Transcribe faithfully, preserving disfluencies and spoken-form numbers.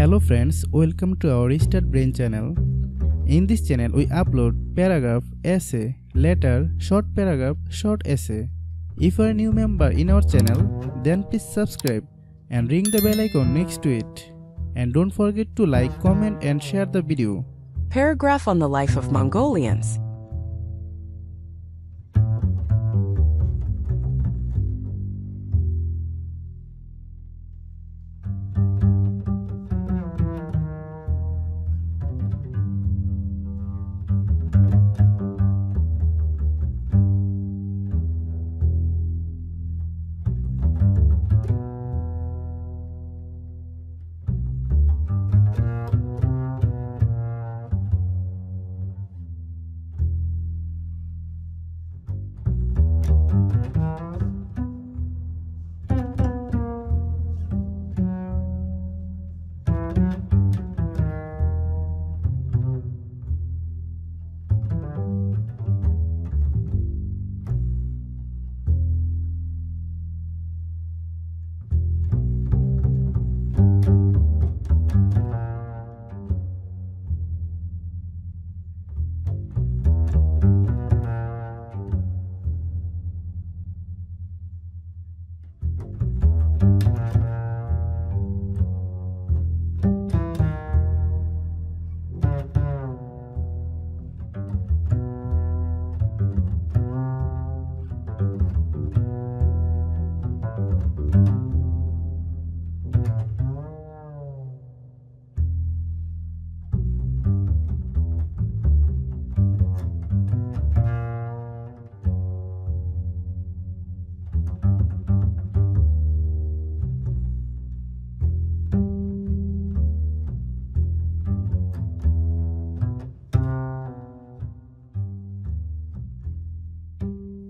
Hello friends, welcome to our ReStart Brain channel. In this channel we upload paragraph, essay, letter, short paragraph, short essay. If you are a new member in our channel, then please subscribe and ring the bell icon next to it. And don't forget to like, comment and share the video. Paragraph on the life of Mongolians.